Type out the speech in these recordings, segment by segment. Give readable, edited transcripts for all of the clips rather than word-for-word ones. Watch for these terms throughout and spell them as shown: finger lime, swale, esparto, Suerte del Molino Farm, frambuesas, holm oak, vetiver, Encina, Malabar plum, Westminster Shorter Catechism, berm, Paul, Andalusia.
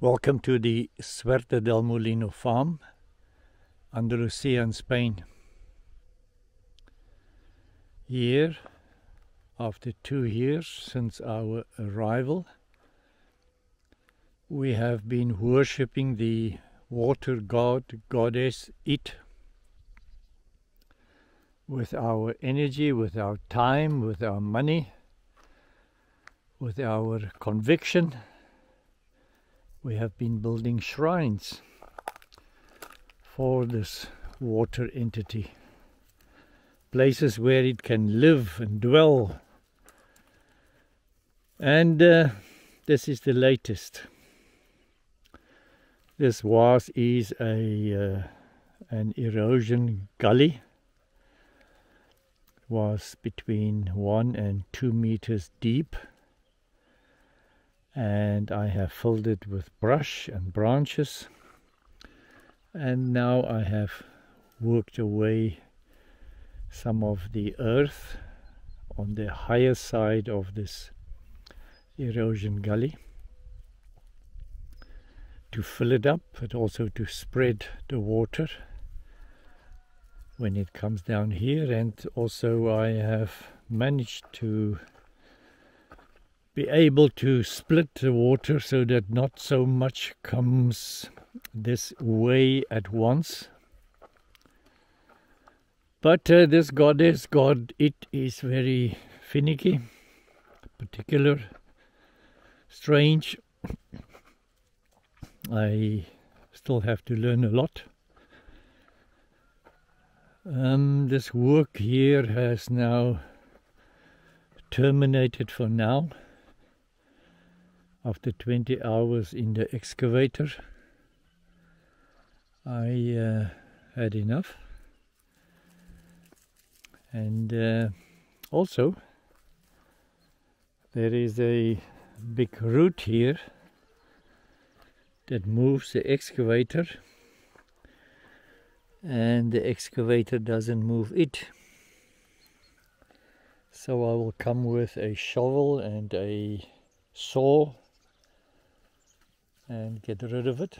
Welcome to the Suerte del Molino Farm, Andalusia in Spain. Here, after 2 years since our arrival, we have been worshipping the water god, goddess It, with our energy, with our time, with our money, with our conviction. We have been building shrines for this water entity, places where it can live and dwell. And this is the latest. This was is an erosion gully. It was between 1 and 2 meters deep. And I have filled it with brush and branches, and now I have worked away some of the earth on the higher side of this erosion gully to fill it up, but also to spread the water when it comes down here. And also I have managed to be able to split the water so that not so much comes this way at once. But this goddess, god, It, is very finicky, particular, strange. I still have to learn a lot. This work here has now terminated for now. After 20 hours in the excavator, I had enough. And also, there is a big root here that moves the excavator, and the excavator doesn't move it. So I will come with a shovel and a saw and get rid of it.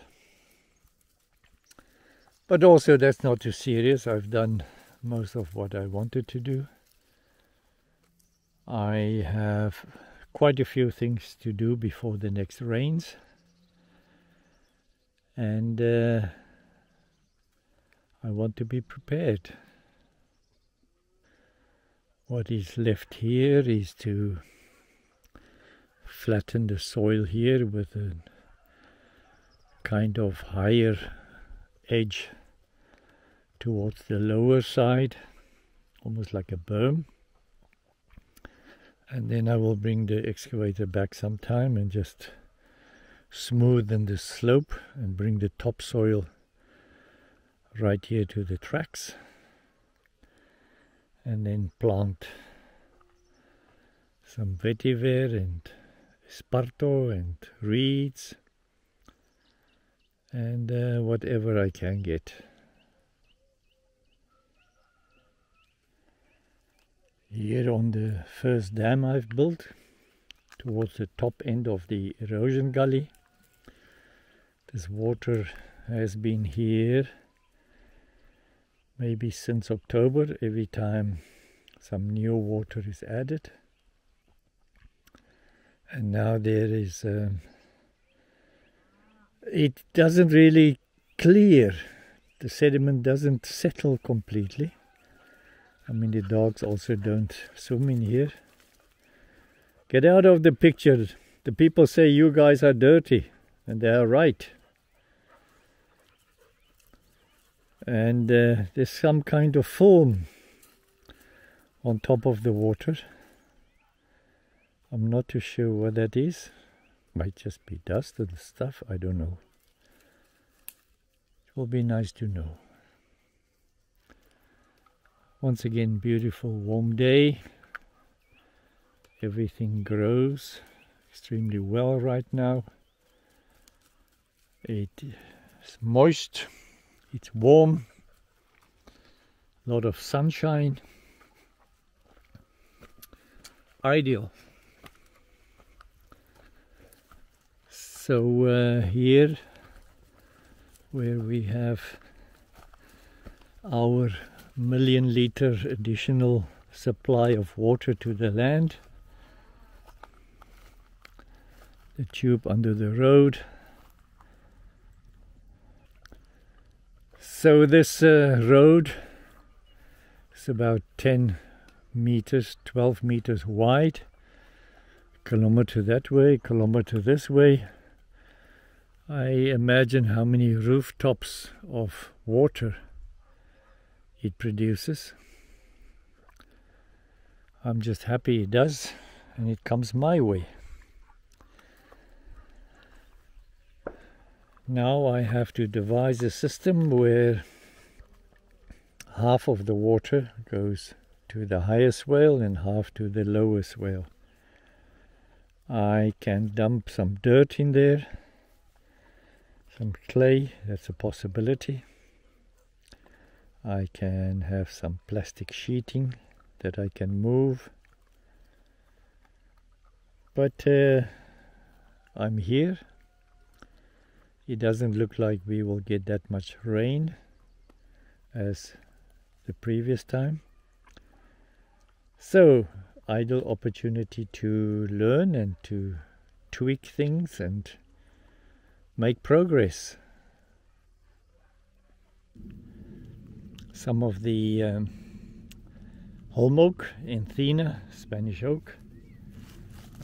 But also, that's not too serious. I've done most of what I wanted to do. I have quite a few things to do before the next rains. And I want to be prepared. What is left here is to flatten the soil here with a kind of higher edge towards the lower side, almost like a berm. And then I will bring the excavator back sometime and just smoothen the slope and bring the topsoil right here to the tracks, and then plant some vetiver and esparto and reeds and whatever I can get. Here on the first dam I've built, towards the top end of the erosion gully, this water has been here maybe since October, every time some new water is added. And now there is it doesn't really clear. The sediment doesn't settle completely. I mean, the dogs also don't swim in here. Get out of the picture. The people say you guys are dirty, and they are right. And there's some kind of foam on top of the water. I'm not too sure what that is. Might just be dust and stuff, I don't know. It will be nice to know. Once again, beautiful warm day. Everything grows extremely well right now. It's moist, it's warm, a lot of sunshine. Ideal. So here where we have our 1 million liter additional supply of water to the land, the tube under the road. So this road is about 10 meters, 12 meters wide, kilometer that way, kilometer this way. I imagine how many rooftops of water it produces. I'm just happy it does, and it comes my way. Now I have to devise a system where half of the water goes to the higher swale and half to the lower swale. I can dump some dirt in there, some clay, that's a possibility. I can have some plastic sheeting that I can move. But I'm here. It doesn't look like we will get that much rain as the previous time. So, idle opportunity to learn and to tweak things and make progress. Some of the holm oak, Encina, Spanish oak.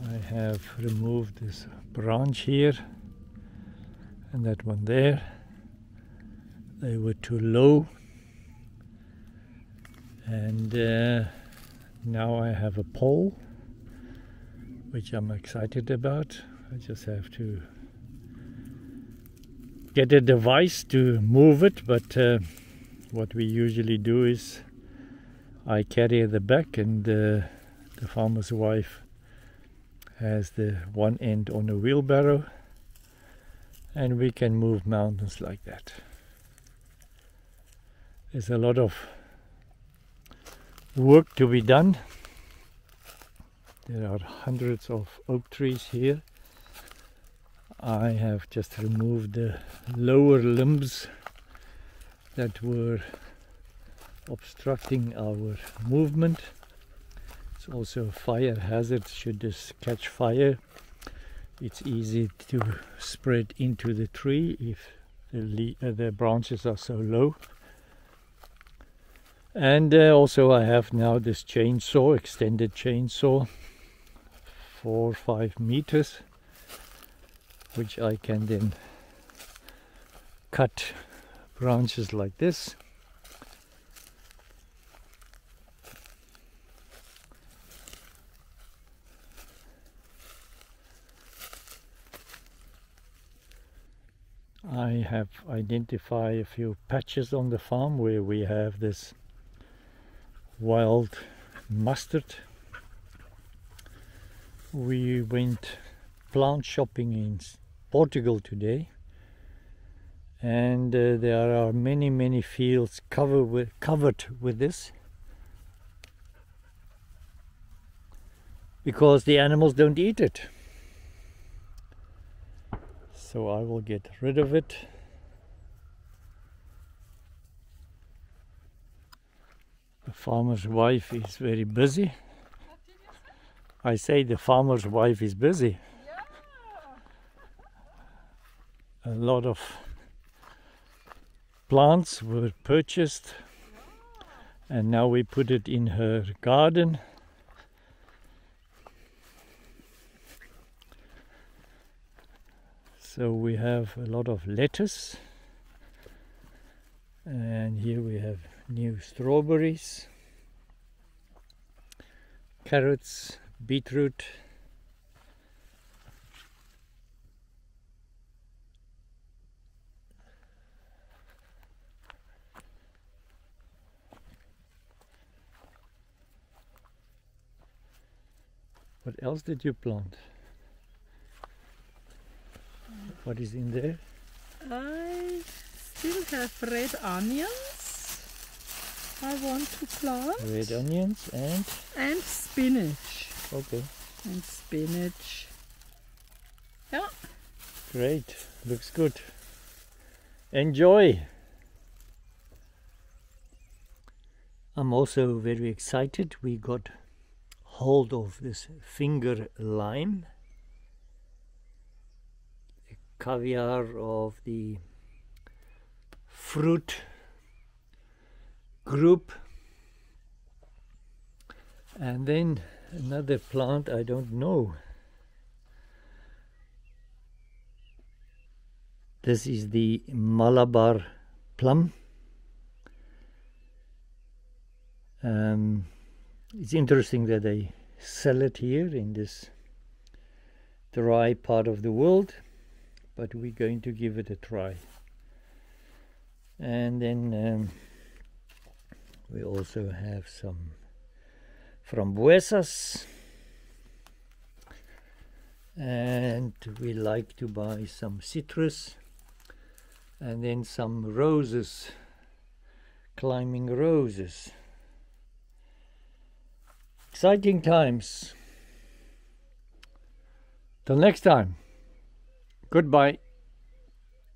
I have removed this branch here and that one there. They were too low, and now I have a pole which I'm excited about. I just have to get a device to move it, but what we usually do is I carry the back, and the farmer's wife has the one end on a wheelbarrow, and we can move mountains like that. There's a lot of work to be done. There are hundreds of oak trees here. I have just removed the lower limbs that were obstructing our movement. It's also a fire hazard. Should this catch fire, it's easy to spread into the tree if the branches are so low. And also I have now this chainsaw, extended chainsaw, 4 or 5 meters, which I can then cut branches like this. I have identified a few patches on the farm where we have this wild mustard. We went plant shopping in Portugal today, and there are many fields covered with this, because the animals don't eat it. So I will get rid of it. The farmer's wife is very busy. I say the farmer's wife is busy. Yeah. A lot of plants were purchased, yeah, and now we put it in her garden. So we have a lot of lettuce, and here we have new strawberries, carrots, beetroot. What else did you plant? What is in there? I still have red onions I want to plant. Red onions and? And spinach. Okay. And spinach. Yeah. Great, looks good. Enjoy! I'm also very excited. We got hold of this finger lime, the caviar of the fruit group, and then another plant I don't know. This is the Malabar plum. It's interesting that they sell it here in this dry part of the world, but we're going to give it a try. And then we also have some frambuesas, and we like to buy some citrus and then some roses, climbing roses. Exciting times. Till next time. Goodbye.